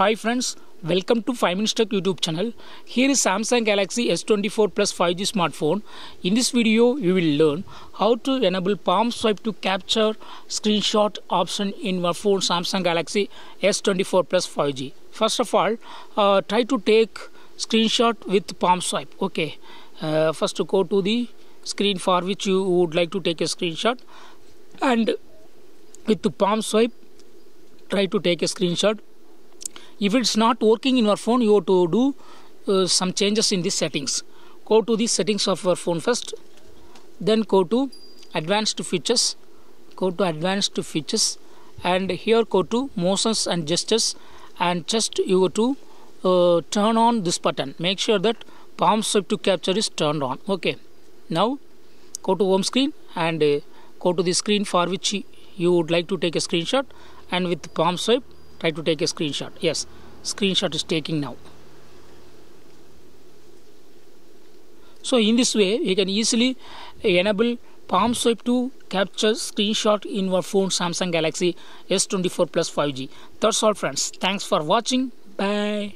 Hi friends, welcome to 5-Minutes Tech YouTube channel. Here is Samsung Galaxy S24 Plus 5G smartphone. In this video, you will learn how to enable palm swipe to capture screenshot option in your phone Samsung Galaxy S24 Plus 5G. First of all, try to take screenshot with palm swipe. Okay, first to go to the screen for which you would like to take a screenshot, and with the palm swipe, try to take a screenshot. If it's not working in your phone, you have to do some changes in the settings. Go to the settings of your phone first, then go to advanced features, and here go to motions and gestures, and just you have to turn on this button. Make sure that palm swipe to capture is turned on. Okay, now go to home screen and go to the screen for which you would like to take a screenshot, and with palm swipe try to take a screenshot. Yes, screenshot is taking now. So in this way, you can easily enable palm swipe to capture screenshot in your phone Samsung Galaxy S24 Plus 5G. That's all friends. Thanks for watching. Bye.